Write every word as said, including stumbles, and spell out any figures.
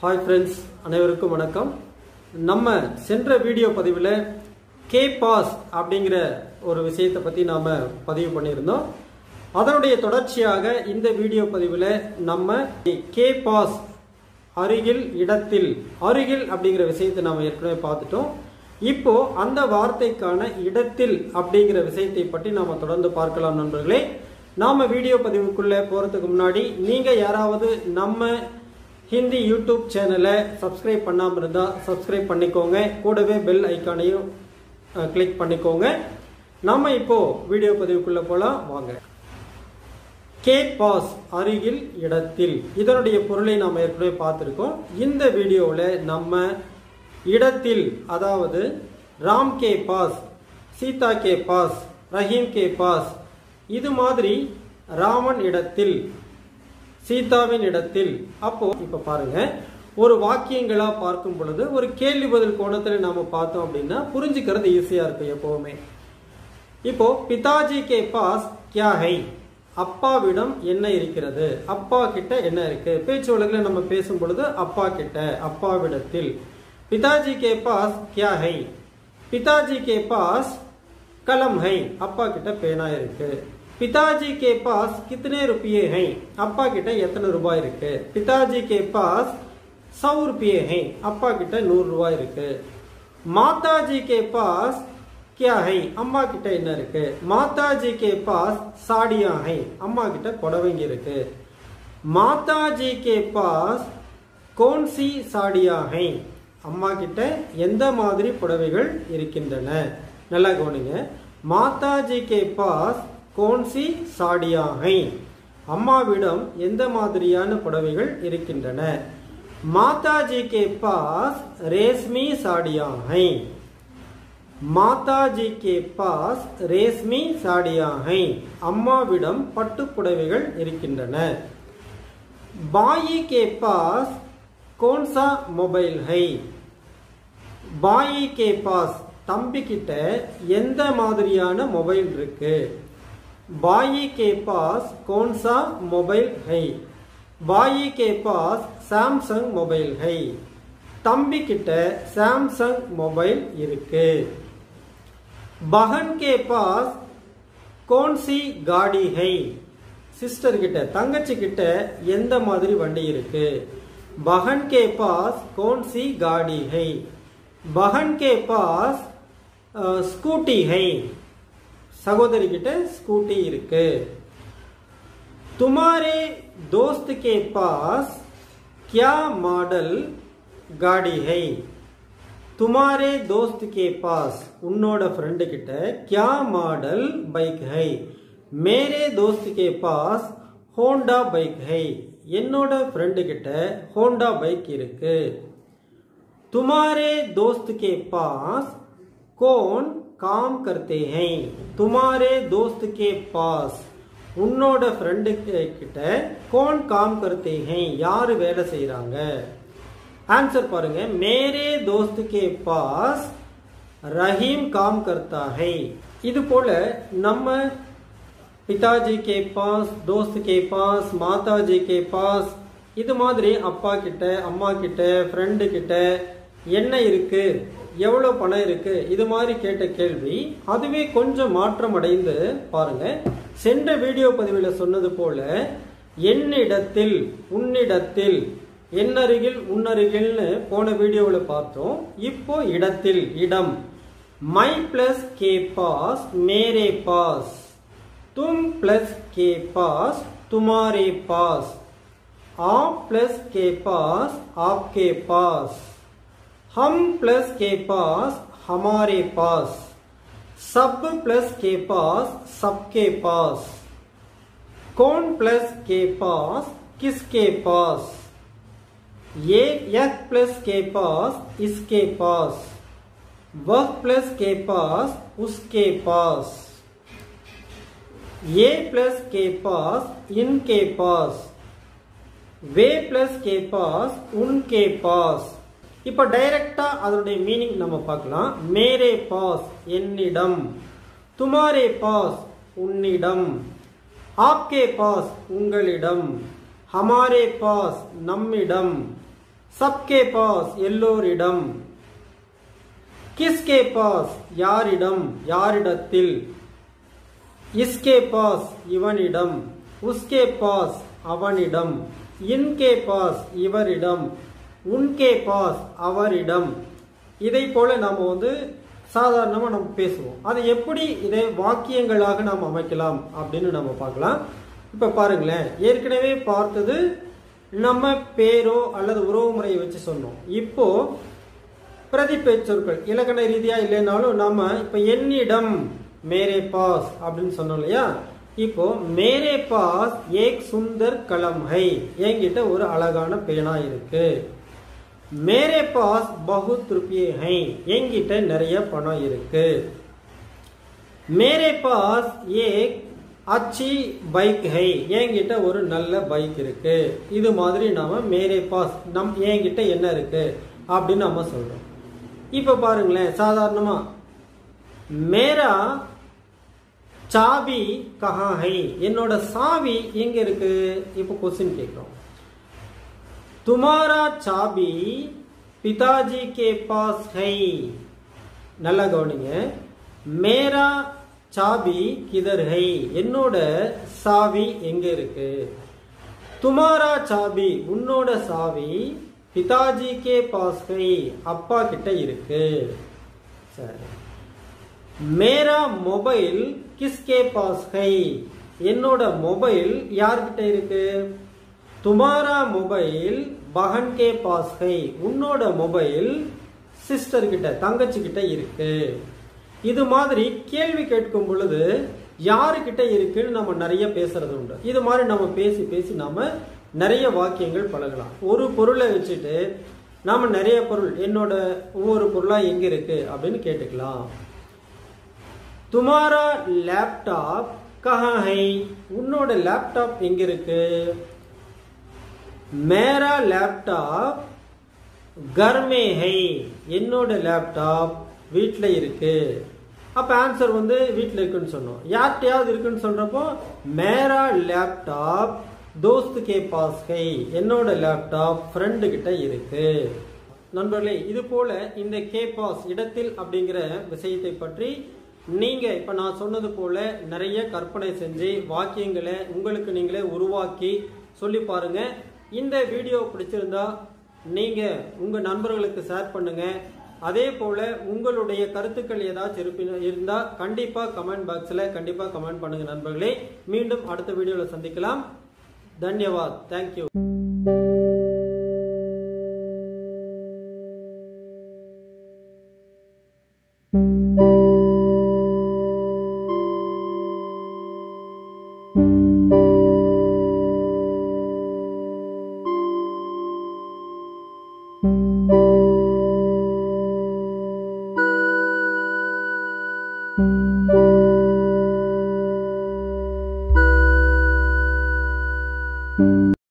Hi friends, அனைவருக்கும் வணக்கம். நம்ம சென்ற வீடியோ பதிவுல K-Pass அப்படிங்கற ஒரு விஷயத்தை பத்தி நாம பதிவு பண்ணியிருந்தோம். அதனுடைய தொடர்ச்சியாக இந்த வீடியோ பதிவுல நம்ம K-Pass அருகில் இடத்தில் அருகில் அப்படிங்கற விஷயத்தை நாம ஏற்கனவே பார்த்துட்டோம். இப்போ அந்த வார்த்தைக்கான இடத்தில் அப்படிங்கிற விஷயத்தை பற்றி நாம தொடர்ந்து பார்க்கலாம் நண்பர்களே. நாம வீடியோ பதிவுக்குள்ள போறதுக்கு முன்னாடி நீங்க யாராவது நம்ம ஹிந்தி யூடியூப் சேனலை சப்ஸ்கிரைப் பண்ணாம இருந்தா சப்ஸ்கிரைப் பண்ணிக்கோங்க. கூடவே பெல் ஐகானையும் கிளிக் பண்ணிக்கோங்க. நாம இப்போ வீடியோ பதிவுக்குள்ள போலாம் வாங்க. K-Pass அருகில் இடத்தில் இதனுடைய பொருளை நாம ஏற்கனவே பார்த்திருக்கோம். இந்த வீடியோல நம்ம இடத்தில் அதாவது ராம் கே பாஸ், சீதா கே பாஸ், ரஹீம் கே பாஸ், இது மாதிரி ராமன் இடத்தில், சீதாவின் இடத்தில். அப்போ இப்போ பாருங்க, ஒரு வாக்கியங்களா பார்க்கும் பொழுது ஒரு கேள்வி பதில் கோணத்தில் நாம பார்த்தோம் அப்படின்னா புரிஞ்சுக்கிறது ஈஸியா இருக்கும் எப்பவுமே. இப்போ பிதாஜி கே பாஸ் கியா ஹை, அப்பாவிடம் என்ன இருக்கிறது, அப்பா கிட்ட என்ன இருக்கு. பேச்சு வழக்கில் நம்ம பேசும் பொழுது அப்பா கிட்ட, அப்பாவிடத்தில். पिताजी के पास क्या है, पिताजी के पास कलम है, அப்பா கிட்ட பேனா இருக்கு. पिताजी के पास कितने रुपये हैं, அப்பா கிட்ட எத்தனை ரூபாய் இருக்கு. पिताजी के पास सौ रुपये हैं, அப்பா கிட்ட நூறு ரூபாய் இருக்கு. माताजी के पास क्या है, அம்மா கிட்ட என்ன இருக்கு. माताजी के पास साड़ियां हैं, அம்மா கிட்ட புடவைங்க இருக்கு. माताजी के पास कौन सी साड़ियां हैं, அம்மா கிட்ட எந்த மாதிரி புடவைகள் இருக்கின்றன. நல்லா கவனிங்க. மாதாஜி கே பாஸ் கோன்சி சாடியா ஹை, அம்மாவிடம் எந்த மாதிரியான புடவைகள் இருக்கின்றன. மாதாஜி கே பாஸ் ரேஷ்மி சாடியா ஹை, மாதாஜி கே பாஸ் ரேஷ்மி சாடியா ஹை, அம்மாவிடம் பட்டு புடவைகள் இருக்கின்றன. பாயி கே பாஸ் कौन सा मोबाइल है, बाई के पास தம்பி கிட்ட எந்த மாதிரியான மொபைல் இருக்கு. बाई के पास कौन सा मोबाइल है, बाई के पास सैमसंग मोबाइल है, தம்பி கிட்ட सैमसंग मोबाइल இருக்கு. बहन के पास कौन सी गाड़ी है, सिस्टर கிட்ட தங்கச்சி கிட்ட எந்த மாதிரி வண்டி இருக்கு. बहन के पास कौन सी गाड़ी है, बहन के पास आ, स्कूटी है, सहोदरी किटे स्कूटी इरुके. तुम्हारे दोस्त के पास क्या मॉडल गाड़ी है, तुम्हारे दोस्त के पास उन्नोड फ्रेंड किटे क्या मॉडल बाइक है. मेरे दोस्त के पास होंडा बाइक है, என்னோட फ्रेंड கிட்ட होंडा बाइक இருக்கு. तुम्हारे दोस्त के पास कौन काम करते हैं, तुम्हारे दोस्त के पास உன்னோட फ्रेंड கிட்ட कौन काम करते हैं, யார் வேலை செய்றாங்க. आंसर பாருங்க. मेरे दोस्त के पास रहीम काम करता है. இது போல நம்ம पिताजी के पास, दोस्त के पास, माताजी के पास, இது மாதிரி அப்பா கிட்ட, அம்மா கிட்ட, ஃப்ரெண்டு கிட்ட என்ன இருக்கு, எவ்வளோ பணம் இருக்கு, இது மாதிரி கேட்ட கேள்வி. அதுவே கொஞ்சம் மாற்றம் அடைந்து பாருங்க. சென்ற வீடியோ பதிவில் சொன்னது போல என்னிடத்தில், உன்னிடத்தில், என்னருகில், உன்னருகில்னு போன வீடியோவில் பார்த்தோம். இப்போ இடத்தில், இடம். மை பிளஸ் கே பாஸ் மேரே பாஸ், तुम प्लस के पास तुम्हारे पास, आप प्लस के पास आपके पास, हम प्लस के पास हमारे पास, सब प्लस के पास सबके पास, कौन प्लस के पास किसके पास, ये एक प्लस के पास इसके पास, वह प्लस के पास उसके पास, ये प्लस के पास इनके पास, वे प्लस के पास उनके पास. இப்போ டைரக்டா அதனுடைய மீனிங் நம்ம பார்க்கலாம். மேரே பாஸ் என்னிடம், तुम्हारे पास उन्नीडम, आपके पास उंगलिडम, हमारे पास नम्मिडम, सबके पास एल्लोरिडम, किसके पास यारिडम यारिडत्तिल, इसके पास इवनिडम, उसके पास अवनिडम, इनके पास इवरिडम, उनके पास अवरिडम। இதை போல நாம வந்து சாதாரணமா நம்ம பேசுவோம். அது எப்படி இதை வாக்கியங்களாக நாம் அமைக்கலாம் அப்படின்னு நம்ம பார்க்கலாம். இப்ப பாருங்களேன், ஏற்கனவே பார்த்தது நம்ம பேரோ அல்லது உறவுமுறையை வச்சு சொன்னோம். இப்போ பிரதிபெயர்ச்சொற்கள் இலக்கண ரீதியா இல்லைனாலும் நாம இப்ப என்னிடம் மேரே பாஸ் அப்படின்னு சொன்னோம் இல்லையா. இப்போ மேரே பாஸ் ஏக் சுந்தர் கலம் ஹை, என்கிட்ட ஒரு அழகான பேனா இருக்கு. मेरे पास बहुत रुपये हैं, என்கிட்ட நிறைய பணம் இருக்கு. मेरे पास एक अच्छी बाइक है, என்கிட்ட ஒரு நல்ல பைக் இருக்கு. இது மாதிரி நாம मेरे पास நம் என்கிட்ட என்ன இருக்கு அப்படி நாம சொல்றோம். இப்ப பாருங்களே, சாதாரணமா मेरा चाबी कहां है, என்னோட சாவி எங்க இருக்கு. இப்ப क्वेश्चन கேக்குறோம், तुम्हारा चाबी पिताजी के पास है. நல்லா கவனிங்க, मेरा चाबी किधर है, என்னோட சாவி எங்க இருக்கு. तुम्हारा चाबी உன்னோட சாவி पिताजी के पास है, அப்பா கிட்ட இருக்கு. சரி, मेरा मोबाइल किसके पास है, என்னோட மொபைல் யார்கிட்ட இருக்கு. तुम्हारा मोबाइल बहन के पास है, उन्नோட मोबाइल सिस्टर கிட்ட தங்கச்சி கிட்ட இருக்கு. இது மாதிரி கேள்வி கேட்கும் பொழுது யாரு கிட்ட இருக்குன்னு நம்ம நிறைய பேசுறது உண்டு. இது மாதிரி நம்ம பேசி பேசி நாம நிறைய வாக்கியங்கள் பழகலாம். ஒரு பொருளை வச்சுட்டு நாம நிறைய பொருள் என்னோட ஒவ்வொரு பொருளா எங்க இருக்கு அப்படின்னு கேட்டுக்கலாம். तुम्हारा लैपटॉप कहां है, உன்னோட லேப்டாப் எங்க இருக்கு. मेरा लैपटॉप घर में है, என்னோட லேப்டாப் வீட்ல இருக்கு. அப்ப ஆன்சர் வந்து வீட்ல இருக்குன்னு சொன்னோம். யார்கிட்டயாவது இருக்குன்னு சொல்றப்போ मेरा लैपटॉप दोस्त के पास है, என்னோட லேப்டாப் ஃப்ரெண்ட் கிட்ட இருக்கு. நண்பர்களே, இது போல இந்த கே பாஸ் இடத்தில் அப்படிங்கிற விஷயத்தை பற்றி நீங்க இப்ப நான் சொன்னது போல நிறைய கற்பனை செஞ்சு வாக்கியங்களை உங்களுக்கு நீங்களே உருவாக்கி சொல்லி பாருங்க. இந்த வீடியோ பிடிச்சிருந்தா நீங்கள் உங்கள் நண்பர்களுக்கு ஷேர் பண்ணுங்கள். அதே போல் உங்களுடைய கருத்துக்கள் ஏதாச்சும் இருப்பின இருந்தால் கண்டிப்பாக கமெண்ட் பாக்ஸில் கண்டிப்பாக கமெண்ட் பண்ணுங்கள் நண்பர்களே. மீண்டும் அடுத்த வீடியோவில் சந்திக்கலாம். தன்யவாத். தேங்க்யூ.